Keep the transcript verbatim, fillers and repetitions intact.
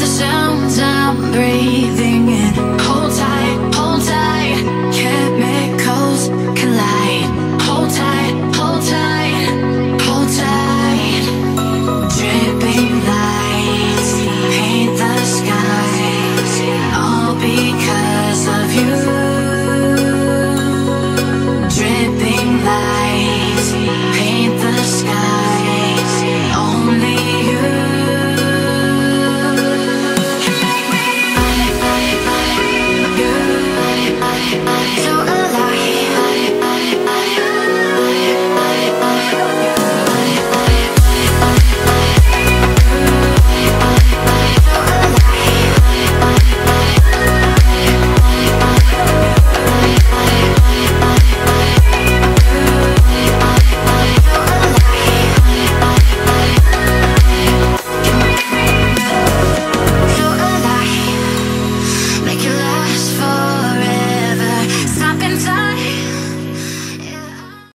the sounds I'm breathing.